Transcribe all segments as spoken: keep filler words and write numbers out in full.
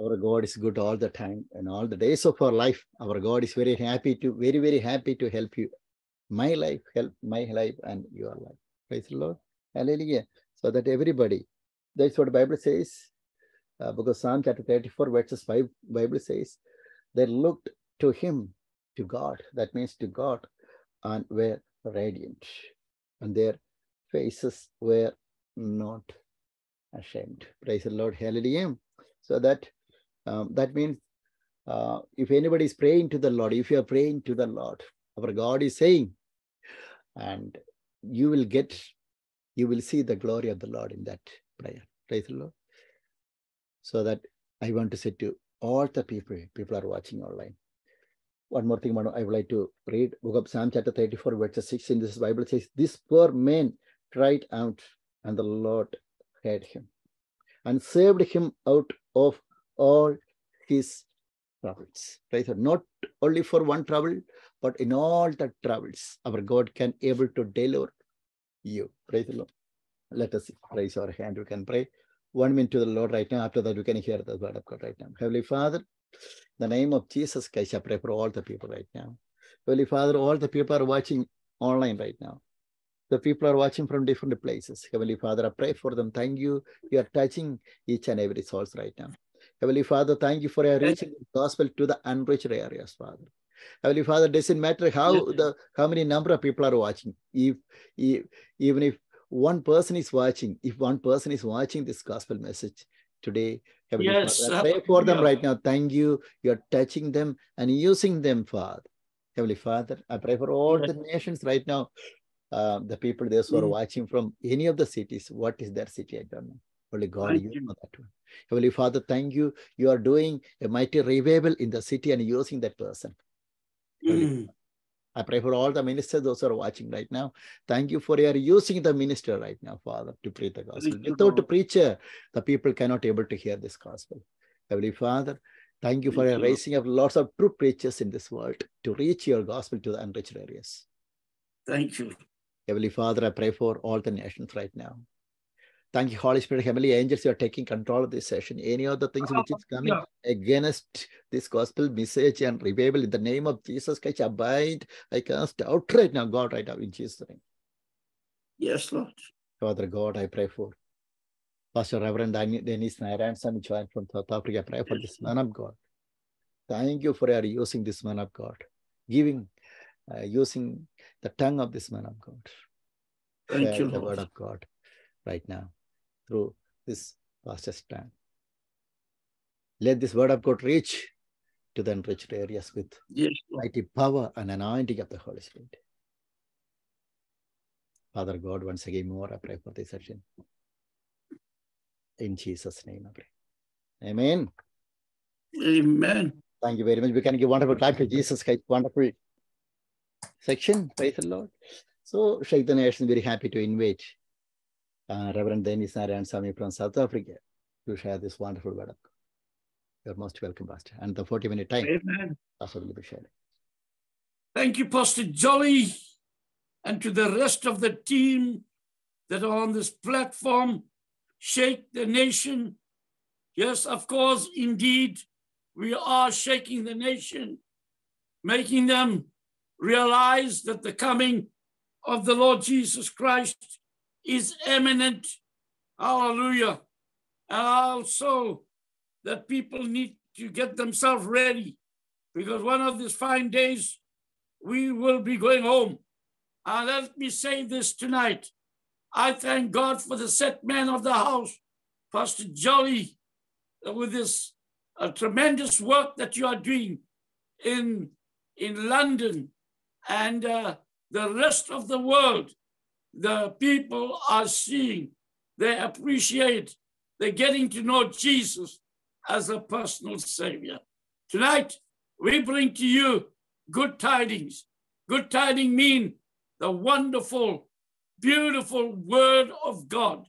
Our God is good all the time, and all the days of our life, our God is very happy to, very, very happy to help you. My life, help my life and your life. Praise the Lord. Hallelujah. So that everybody, that's what the Bible says. Uh, because Psalm chapter thirty-four, verses five, Bible says, they looked to him, to God. That means to God, and were radiant. And their faces were not ashamed. Praise the Lord. Hallelujah. So that um, that means uh, if anybody is praying to the Lord, if you are praying to the Lord, our God is saying, and you will get, you will see the glory of the Lord in that prayer. Praise the Lord. So that I want to say to all the people, people are watching online. One more thing, I would like to read book of Psalm chapter thirty-four, verse sixteen. This Bible says, this poor man cried out, and the Lord heard him, and saved him out of all his troubles. Right? So not only for one trouble, but in all the troubles, our God can able to deliver you. Praise the Lord. Let us raise our hand. We can pray one minute to the Lord right now. After that, we can hear the word of God right now. Heavenly Father, in the name of Jesus Christ, I pray for all the people right now. Heavenly Father, all the people are watching online right now. The people are watching from different places. Heavenly Father, I pray for them. Thank you. You are touching each and every soul right now. Heavenly Father, thank you for reaching the gospel to the unreached areas, Father. Heavenly Father, it doesn't matter how the how many number of people are watching. If, if even if one person is watching, if one person is watching this gospel message today, Heavenly yes, Father, I pray for them yeah. right now. Thank you. You are touching them and using them, Father. Heavenly Father, I pray for all the nations right now. Uh, the people, those who are watching from any of the cities, what is their city? I don't know. Holy God, thank you, you know that one. Heavenly Father, thank you. You are doing a mighty revival in the city and using that person. Mm. I pray for all the ministers, those who are watching right now. Thank you for your using the minister right now, Father, to preach the gospel. Thank Without the preacher, the people cannot able to hear this gospel. Heavenly Father, thank you for thank your you. raising up lots of true preachers in this world to reach your gospel to the unreached areas. Thank you. Heavenly Father, I pray for all the nations right now. Thank you, Holy Spirit. Heavenly angels, you are taking control of this session. Any other things which is coming yeah. against this gospel message and revival in the name of Jesus Christ, I bind, I cast out right now, God, right now in Jesus' name. Yes, Lord. Father God, I pray for Pastor Reverend Dennis Narainswamy, joined from South Africa. I pray for yes. this man of God. Thank you for your using this man of God, giving, uh, using the tongue of this man of God. Thank Share you, the Lord. Word of God right now through this pastor's tongue. Let this word of God reach to the enriched areas with yes, mighty power and anointing of the Holy Spirit. Father God, once again more, I pray for this session. In Jesus' name I pray. Amen. Amen. Thank you very much. We can give wonderful time to Jesus Christ. Wonderful section. Praise the Lord. So, Shake the Nation is very happy to invite uh, Reverend Dennis Narainswamy from South Africa to share this wonderful word of God. You're most welcome, Pastor. And the forty minute time, Amen. Pastor will be sharing. Thank you, Pastor Jolly, and to the rest of the team that are on this platform. Shake the Nation. Yes, of course, indeed, we are shaking the nation, making them realize that the coming of the Lord Jesus Christ is imminent. Hallelujah. And also that people need to get themselves ready, because one of these fine days, we will be going home. And let me say this tonight. I thank God for the set man of the house, Pastor Jolly, with this uh, tremendous work that you are doing in, in London. And uh, the rest of the world, the people are seeing, they appreciate, they're getting to know Jesus as a personal savior. Tonight, we bring to you good tidings. Good tidings mean the wonderful, beautiful word of God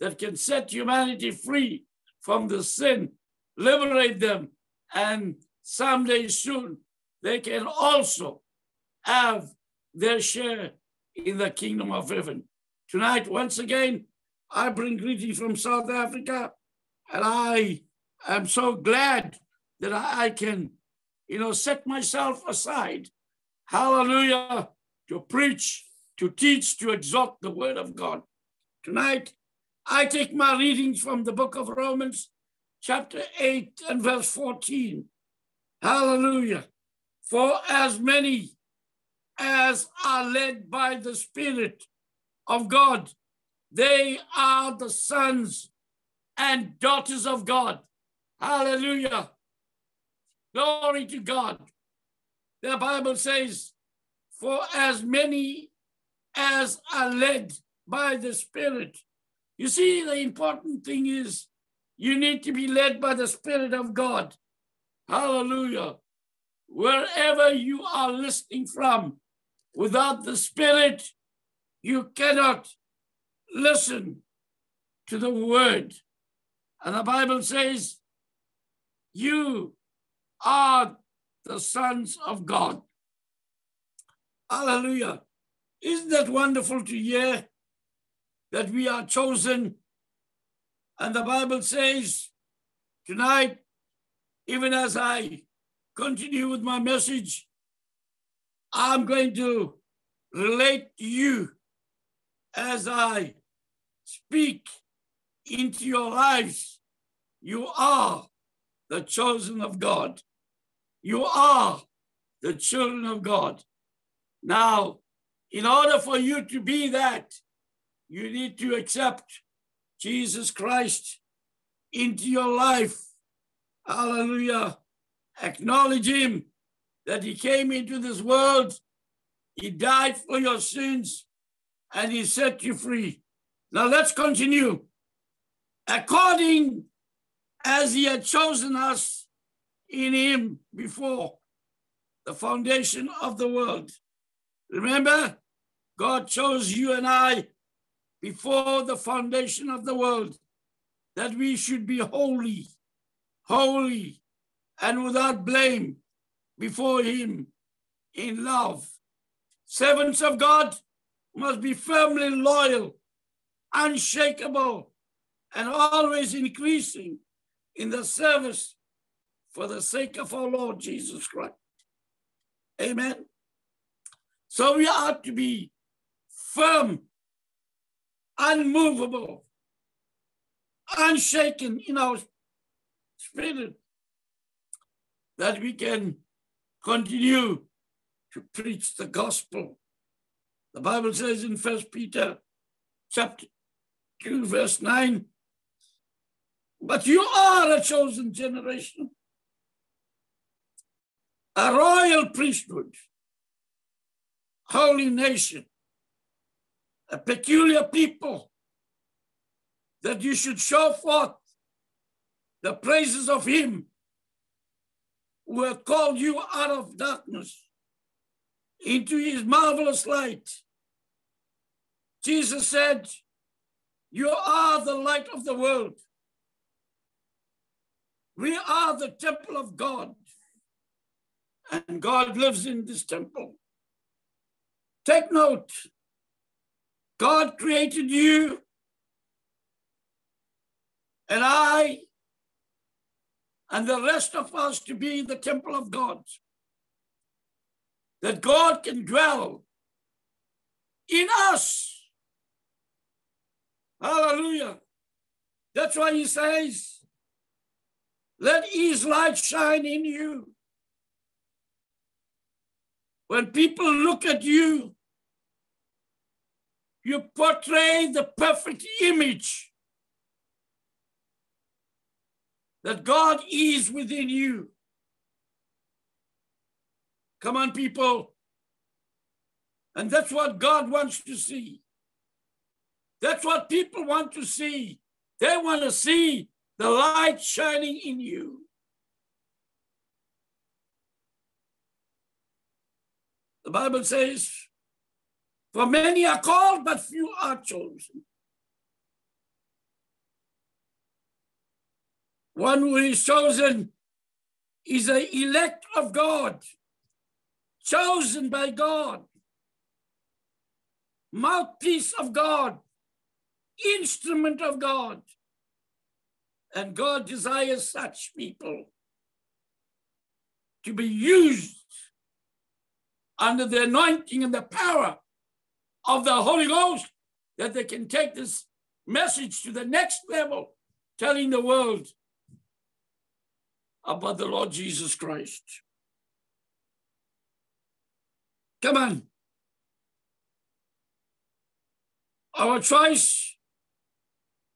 that can set humanity free from the sin, liberate them, and someday soon, they can also have their share in the kingdom of heaven. Tonight, once again, I bring greetings from South Africa, and I I'm so glad that I can, you know, set myself aside, hallelujah, to preach, to teach, to exalt the word of God. Tonight, I take my readings from the book of Romans, chapter eight and verse fourteen. Hallelujah. For as many as are led by the Spirit of God, they are the sons and daughters of God. Hallelujah. Glory to God. The Bible says, for as many as are led by the Spirit. You see, the important thing is you need to be led by the Spirit of God. Hallelujah. Wherever you are listening from, without the Spirit, you cannot listen to the word. And the Bible says, you are the sons of God. Hallelujah. Isn't that wonderful to hear that we are chosen? And the Bible says tonight, even as I continue with my message, I'm going to relate to you as I speak into your lives. You are the chosen of God. You are the children of God. Now, in order for you to be that, you need to accept Jesus Christ into your life. Hallelujah. Acknowledge him, that he came into this world, he died for your sins, and he set you free. Now let's continue. According as he had chosen us in him before the foundation of the world. Remember, God chose you and I before the foundation of the world, that we should be holy, holy, and without blame before him in love. Servants of God must be firmly loyal, unshakable, and always increasing in the service for the sake of our Lord Jesus Christ. Amen. So we ought to be firm, unmovable, unshaken in our spirit, that we can continue to preach the gospel. The Bible says in First Peter chapter two, verse nine, but you are a chosen generation, a royal priesthood, holy nation, a peculiar people, that you should show forth the praises of him who have called you out of darkness into his marvelous light. Jesus said, you are the light of the world. We are the temple of God, and God lives in this temple. Take note, God created you and I and the rest of us to be the temple of God, that God can dwell in us. Hallelujah. That's why he says, let his light shine in you. When people look at you, you portray the perfect image that God is within you. Come on, people. And that's what God wants to see. That's what people want to see. They want to see the light shining in you. The Bible says, for many are called, but few are chosen. One who is chosen is an elect of God, chosen by God, mouthpiece of God, instrument of God, And God desires such people to be used under the anointing and the power of the Holy Ghost, that they can take this message to the next level, telling the world about the Lord Jesus Christ. Come on. Our choice,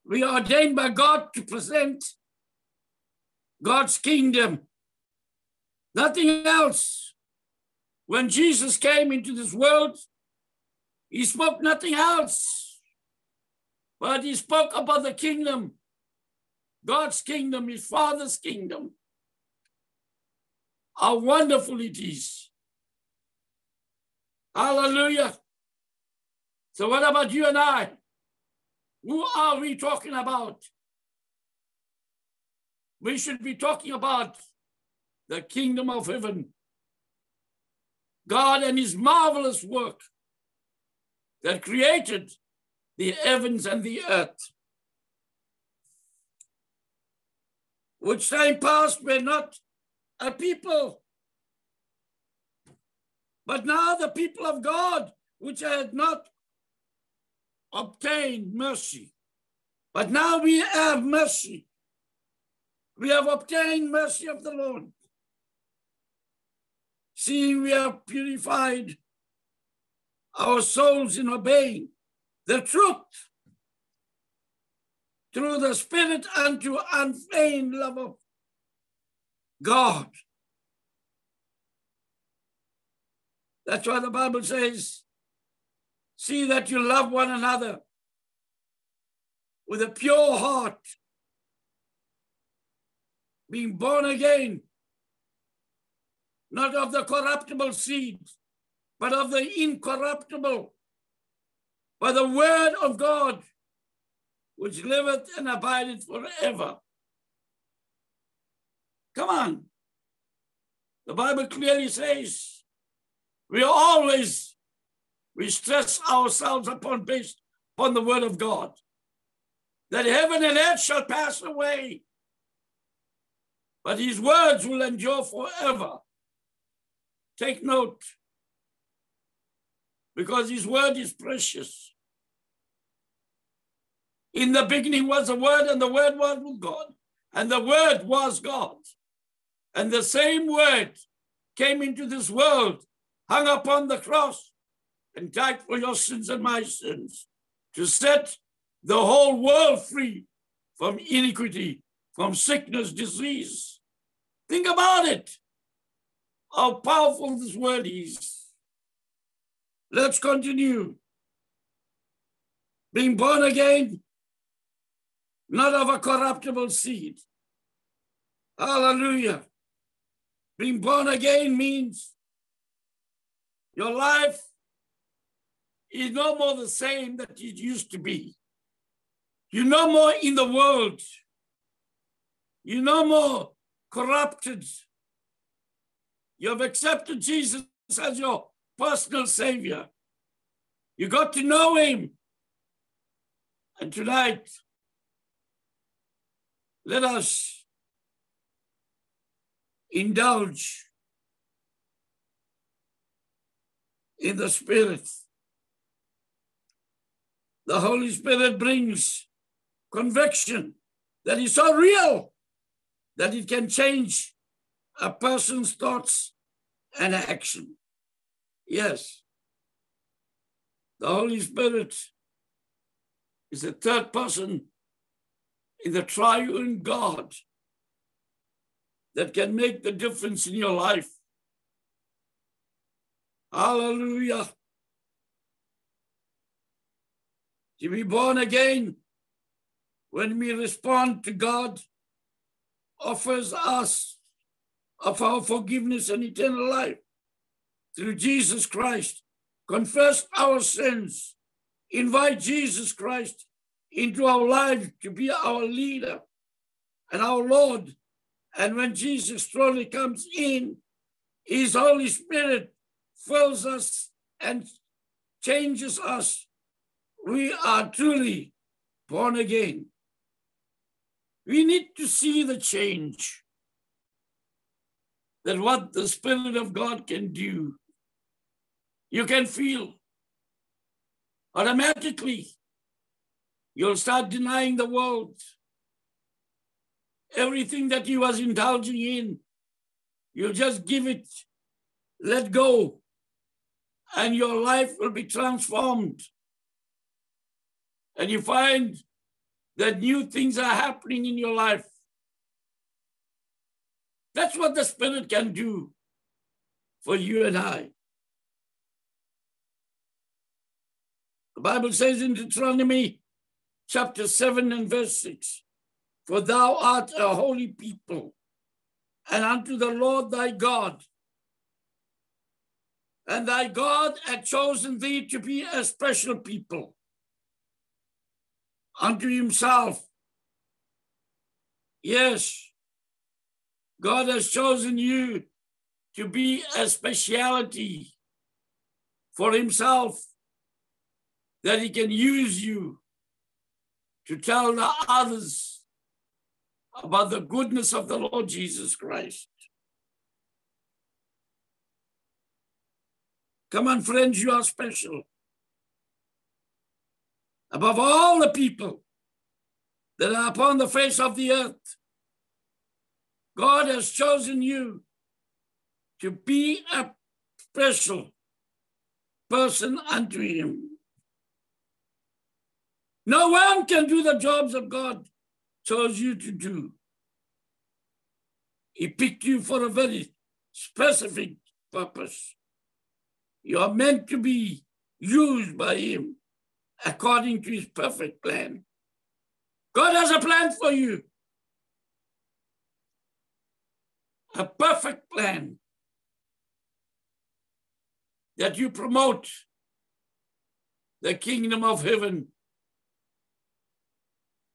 we are ordained by God to present God's kingdom. Nothing else. When Jesus came into this world, he spoke nothing else, but he spoke about the kingdom, God's kingdom, his Father's kingdom. How wonderful it is. Hallelujah. So what about you and I? Who are we talking about? We should be talking about the kingdom of heaven, God and his marvelous work that created the heavens and the earth, which time past were not a people, but now the people of God, which had not obtained mercy. But now we have mercy. We have obtained mercy of the Lord. Seeing we have purified our souls in obeying the truth through the Spirit unto unfeigned love of God. That's why the Bible says, see that you love one another with a pure heart, being born again, not of the corruptible seed, but of the incorruptible, by the word of God, which liveth and abideth forever. Come on. The Bible clearly says, we always, we stress ourselves upon, based upon the word of God, that heaven and earth shall pass away, but his words will endure forever. Take note, because his word is precious. In the beginning was the word, and the word was with God, and the word was God. And the same word came into this world, hung upon the cross, and died for your sins and my sins, to set the whole world free from iniquity, from sickness, disease. Think about it, how powerful this word is. Let's continue. Being born again, not of a corruptible seed. Hallelujah. Being born again means your life is no more the same that it used to be. You're no more in the world. You're no more corrupted. You have accepted Jesus as your personal Savior. You got to know him. And tonight, let us indulge in the Spirit. The Holy Spirit brings conviction that is so real that it can change a person's thoughts and action. Yes, the Holy Spirit is the third person in the triune God that can make the difference in your life. Hallelujah. To be born again, when we respond to God, offers us of our forgiveness and eternal life. Through Jesus Christ, confess our sins, invite Jesus Christ into our lives to be our leader and our Lord. And when Jesus truly comes in, his Holy Spirit fills us and changes us. We are truly born again. We need to see the change that what the Spirit of God can do. You can feel automatically. You'll start denying the world. Everything that you was indulging in, you just give it, let go, and your life will be transformed. And you find that new things are happening in your life. That's what the Spirit can do for you and I. The Bible says in Deuteronomy chapter seven and verse six, "For thou art a holy people, and unto the Lord thy God. And thy God hath chosen thee to be a special people unto himself." Yes, God has chosen you to be a speciality for himself, that he can use you to tell the others about the goodness of the Lord Jesus Christ. Come on, friends, you are special. Above all the people that are upon the face of the earth, God has chosen you to be a special person unto him. No one can do the jobs that God chose you to do. He picked you for a very specific purpose. You are meant to be used by him according to his perfect plan. God has a plan for you. A perfect plan that you promote the kingdom of heaven.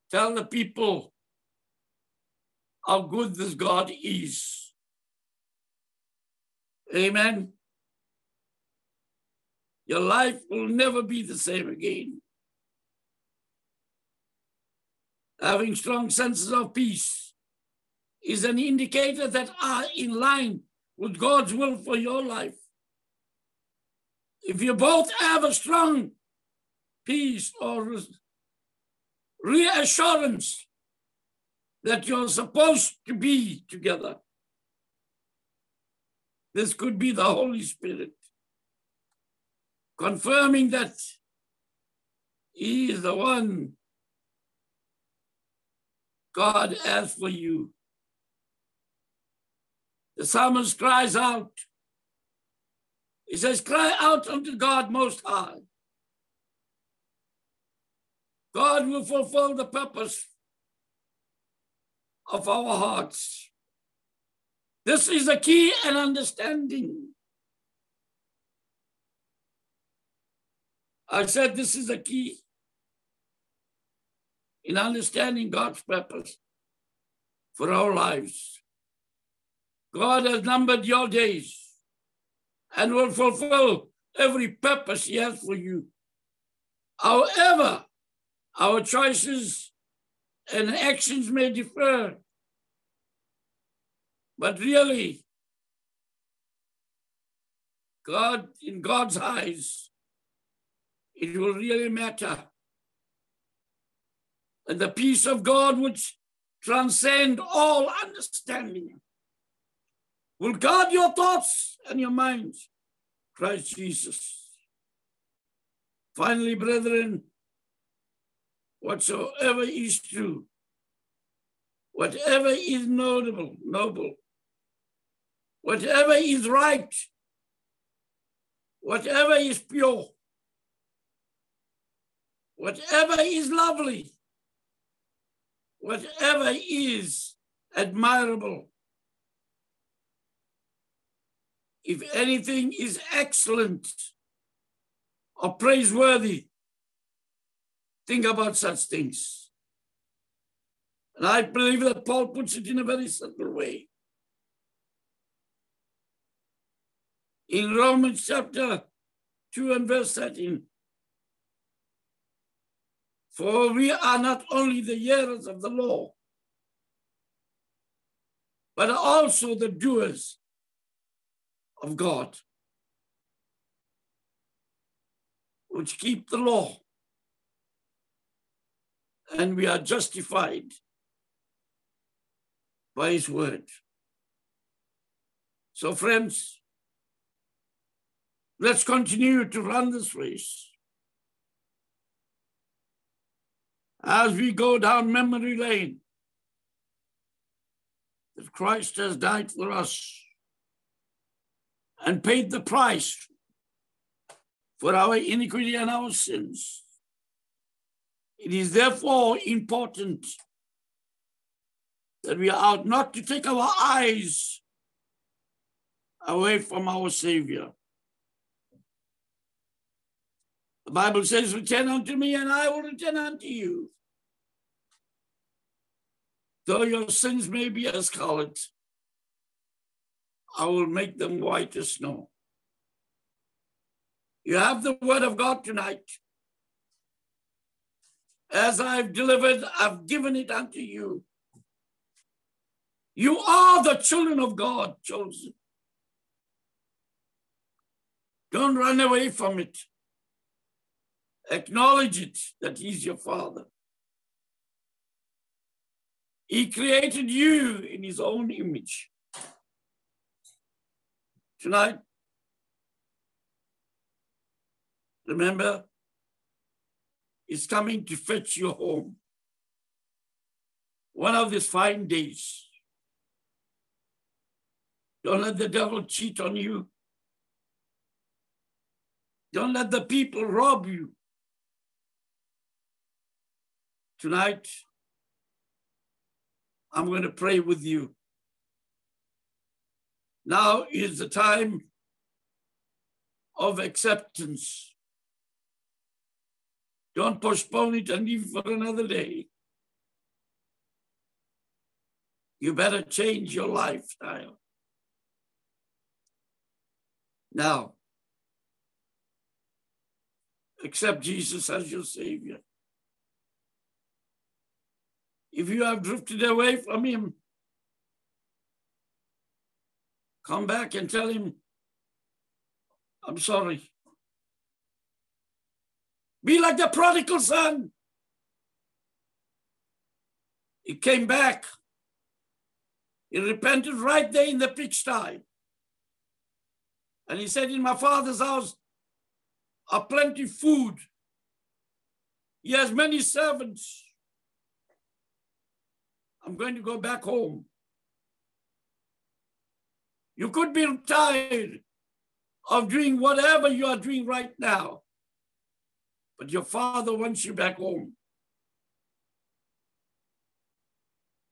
Tell the people how good this God is. Amen. Your life will never be the same again. Having strong senses of peace is an indicator that are in line with God's will for your life. If you both have a strong peace or reassurance that you're supposed to be together, this could be the Holy Spirit confirming that he is the one God has for you. The psalmist cries out. He says, "Cry out unto God Most High." God will fulfill the purpose of our hearts. This is the key and understanding. I said this is a key in understanding God's purpose for our lives. God has numbered your days and will fulfill every purpose he has for you. However, our choices and actions may differ, but really, God, in God's eyes, it will really matter. And the peace of God, which transcends all understanding, will guard your thoughts and your minds, Christ Jesus. Finally, brethren, whatsoever is true, whatever is notable, noble, whatever is right, whatever is pure, whatever is lovely, whatever is admirable, if anything is excellent or praiseworthy, think about such things. And I believe that Paul puts it in a very simple way. In Romans chapter two and verse thirteen, "For we are not only the hearers of the law, but also the doers of God, which keep the law, and we are justified by his word. So friends, let's continue to run this race. As we go down memory lane, that Christ has died for us and paid the price for our iniquity and our sins. It is therefore important that we ought not to take our eyes away from our Savior. The Bible says, return unto me and I will return unto you. Though your sins may be as scarlet, I will make them white as snow. You have the word of God tonight. As I've delivered, I've given it unto you. You are the children of God, chosen. Don't run away from it. Acknowledge it, that he's your Father. He created you in his own image. Tonight, remember, he's coming to fetch you home. One of these fine days. Don't let the devil cheat on you. Don't let the people rob you. Tonight, I'm going to pray with you. Now is the time of acceptance. Don't postpone it and leave for another day. You better change your lifestyle. Now, accept Jesus as your Savior. If you have drifted away from him, come back and tell him, I'm sorry. Be like the prodigal son. He came back. He repented right there in the pigsty. And he said, in my Father's house are plenty of food. He has many servants. I'm going to go back home. You could be tired of doing whatever you are doing right now, but your Father wants you back home.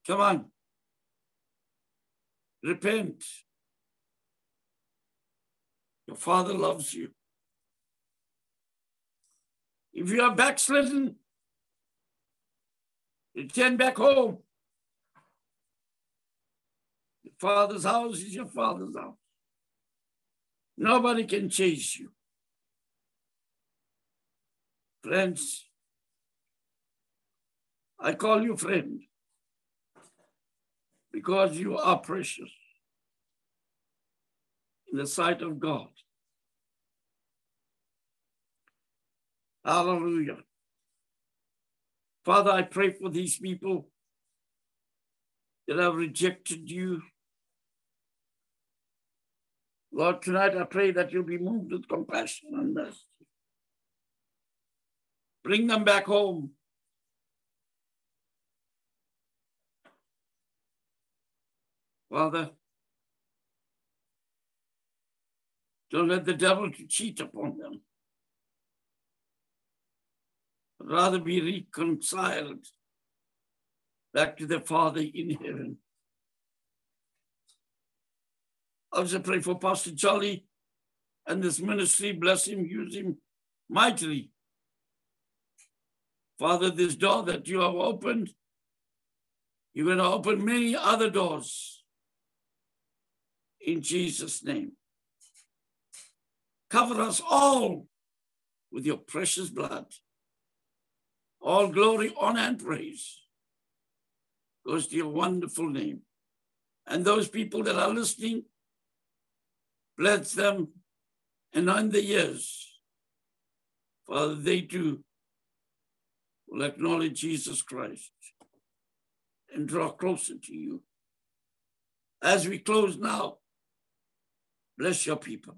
Come on. Repent. Your Father loves you. If you are backslidden, return back home. Your Father's house is your Father's house. Nobody can chase you. Friends, I call you friend because you are precious in the sight of God. Hallelujah. Father, I pray for these people that have rejected you. Lord, tonight I pray that you'll be moved with compassion and mercy. Bring them back home. Father, don't let the devil cheat upon them. Rather be reconciled back to their Father in heaven. I also pray for Pastor Jolly and this ministry. Bless him, use him mightily. Father, this door that you have opened, you're going to open many other doors in Jesus' name. Cover us all with your precious blood. All glory, honor, and praise goes to your wonderful name. And those people that are listening, bless them and on the ears, Father, they too will acknowledge Jesus Christ and draw closer to you. As we close now, bless your people.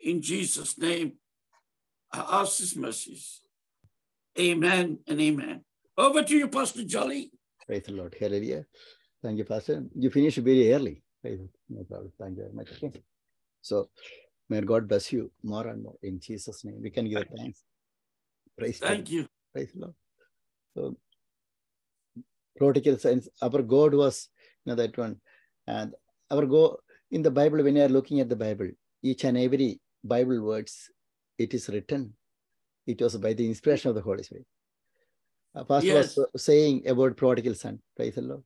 In Jesus' name, I ask his mercies. Amen and amen. Over to you, Pastor Jolly. Praise the Lord. Hallelujah. Thank you, Pastor. You finished very early. No problem. Thank you very much. Okay. So, may God bless you more and more. In Jesus' name, we can give thanks. Praise Thank God. you. Praise the Lord. So, practical sense, our God was, you know, that one. And our God, in the Bible, when you are looking at the Bible, each and every Bible words, it is written. It was by the inspiration of the Holy Spirit. Uh, Pastor yes. was saying about prodigal son. Praise the Lord.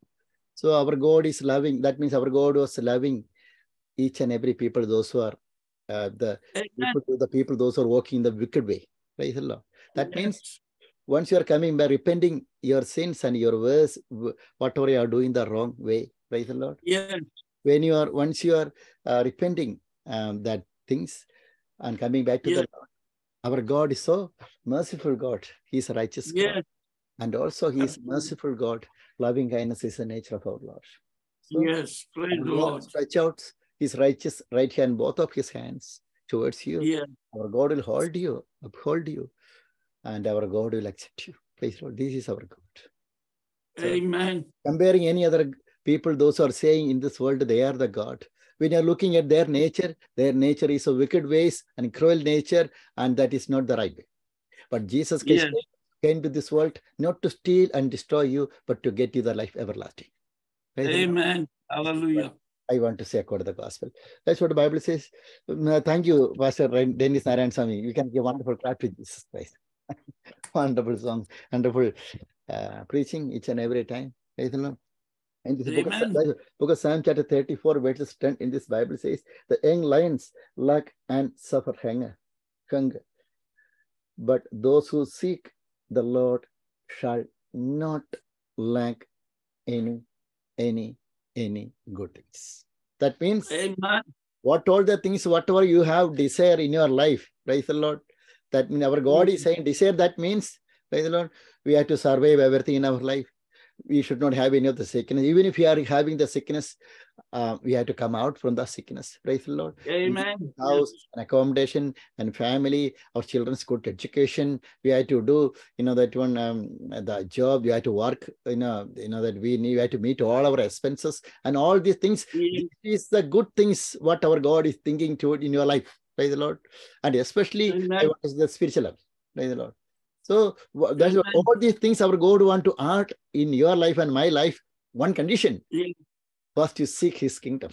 So our God is loving. That means our God was loving each and every people, those who are uh, the, people, the people, those who are walking in the wicked way. Praise the Lord. That yes. means once you are coming by repenting your sins and your words, whatever you are doing the wrong way. Praise the Lord. Yes. When you are, once you are uh, repenting um, that things and coming back to yes. the Lord, our God is so merciful God. He is a righteous yes. God. And also he is merciful God. Loving kindness is the nature of our Lord. So yes, praise the Lord. Stretch out his righteous right hand, both of his hands towards you. Yes. Our God will hold you, uphold you, and our God will accept you. Praise the Lord. This is our God. So, amen. Comparing any other people, those who are saying in this world, they are the God. When you're looking at their nature, their nature is of wicked ways and cruel nature, and that is not the right way. But Jesus Christ yes. came to this world not to steal and destroy you, but to get you the life everlasting. Praise Amen. Hallelujah. I want to say according to the gospel. That's what the Bible says. Thank you, Pastor Dennis Narainswamy. You can give wonderful clap to Jesus Christ. Wonderful songs, wonderful uh, preaching each and every time. Praise the Lord. In this book of, book of Psalm chapter thirty-four, verse ten in this Bible says, the young lions lack and suffer hunger, hunger. But those who seek the Lord shall not lack any, any, any good things. That means Amen. What all the things, whatever you have desire in your life, praise the Lord. That means our God is saying desire, that means, praise the Lord, we have to survive everything in our life. We should not have any of the sickness. Even if you are having the sickness, uh, we have to come out from the sickness. Praise the Lord. Amen. House, and accommodation, and family, our children's good education. We have to do, you know, that one, um, the job, we have to work, you know, you know that we need, we have to meet all our expenses and all these things. Yes. This is the good things what our God is thinking to in your life. Praise the Lord. And especially I want to say the spiritual life. Praise the Lord. So that's what, all these things our God want to add in your life and my life. One condition. Yes. First you seek his kingdom.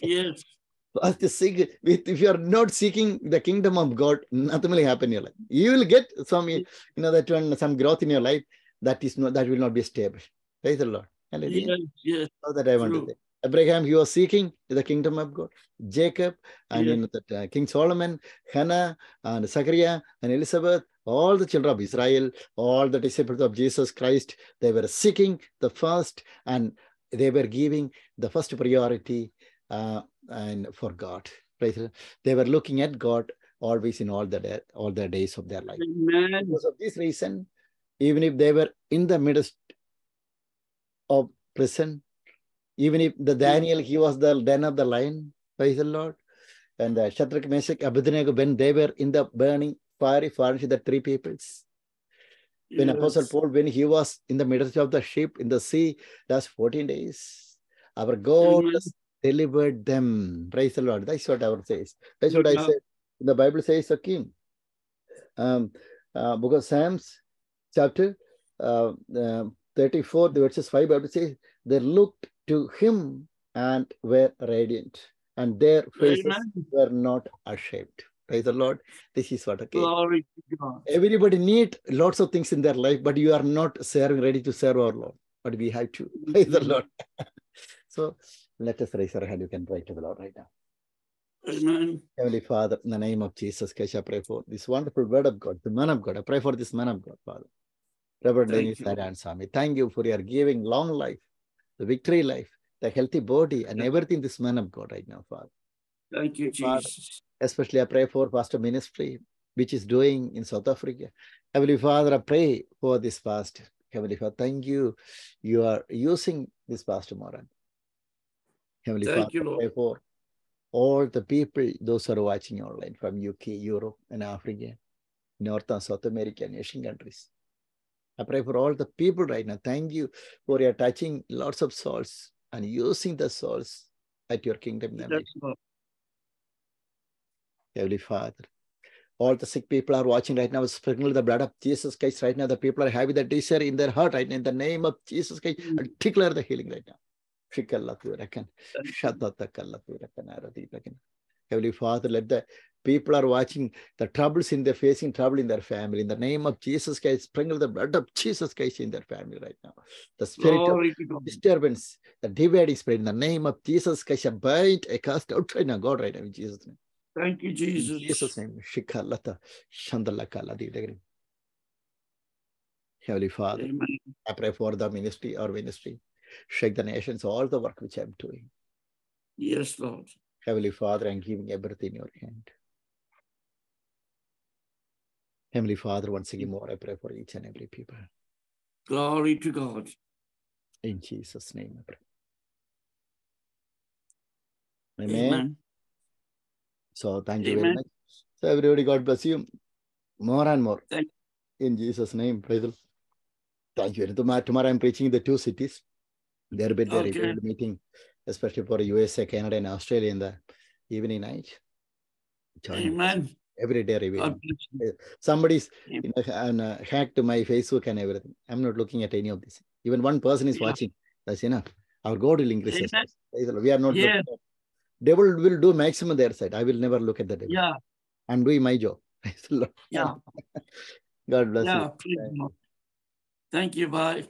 Yes. First you seek, if you are not seeking the kingdom of God, nothing will happen in your life. You will get some, you know, that one, some growth in your life that is not, that will not be stable. Praise the Lord. Hallelujah. Yes, yes. So that I want True. to say. Abraham, he was seeking the kingdom of God. Jacob and yes. you know, that, uh, King Solomon, Hannah and Zachariah and Elizabeth, all the children of Israel, all the disciples of Jesus Christ, they were seeking the first and they were giving the first priority uh, and for God. Right? They were looking at God always in all the, all the days of their life. Amen. Because of this reason, even if they were in the midst of prison, even if the Daniel, he was the den of the lion, praise the Lord. And the Shadrach, Meshach, Abednego, when they were in the burning fiery furnace, the three peoples. Yes. When Apostle Paul, when he was in the midst of the ship in the sea, that's fourteen days. Our God Amen. has delivered them. Praise the Lord. That's what our says. That's what yeah. I said. The Bible says, okay. Um, uh, Book of Psalms, chapter uh, uh, thirty-four, verses five, Bible says, they looked to him and were radiant, and their faces Amen. were not ashamed. Praise the Lord. This is what okay. Glory to God. Everybody need lots of things in their life, but you are not serving, ready to serve our Lord. But we have to. Praise Amen. the Lord. So let us raise our hand. You can pray to the Lord right now. Amen. Heavenly Father, in the name of Jesus Christ, I pray for this wonderful word of God, the man of God. I pray for this man of God, Father. Reverend Dennis Narainswamy, thank you for your giving long life. the victory life, the healthy body, and everything this man of God right now, Father. Thank you, Jesus. Father, especially I pray for Pastor Ministry, which is doing in South Africa. Heavenly Father, I pray for this pastor. Heavenly Father, thank you. You are using this pastor, Moran. Heavenly thank Father, you, Lord. I pray for all the people, those who are watching online from U K, Europe, and Africa, North and South America, and Asian countries. I pray for all the people right now. Thank you for your touching lots of souls and using the souls at your kingdom. Heavenly Father, all the sick people are watching right now. Sprinkle the blood of Jesus Christ right now. The people are having the desire in their heart right now. In the name of Jesus Christ, mm-hmm. and declare the healing right now. Heavenly Father, let the people are watching the troubles in their facing, trouble in their family. In the name of Jesus Christ, sprinkle the blood of Jesus Christ in their family right now. The spirit Glory of disturbance, the dividing spirit, in the name of Jesus Christ, I bind, I cast out right now, God, right now, in Jesus' name. Thank you, Jesus. In Jesus' name. Heavenly Father, Amen. I pray for the ministry, our ministry. Shake the nations, all the work which I'm doing. Yes, Lord. Heavenly Father, I'm giving everything in your hand. Heavenly Father, once again more, I pray for each and every people. Glory to God. In Jesus' name, I pray. Amen. Amen. So, thank you Amen. Very much. So, everybody, God bless you more and more. Thank you. In Jesus' name, praise the Lord. Thank you. Tomorrow, I'm preaching in the two cities. There will be a okay. meeting, especially for U S A, Canada, and Australia in the evening night. Join Amen. Every day revealing. Somebody's you know, and, uh, hacked my Facebook and everything. I'm not looking at any of this. Even one person is yeah. watching. That's enough. Our God will increase. We are not yeah. looking at devil will do maximum their side. I will never look at the devil. Yeah. I'm doing my job. yeah. God bless yeah, you. Thank you. Bye.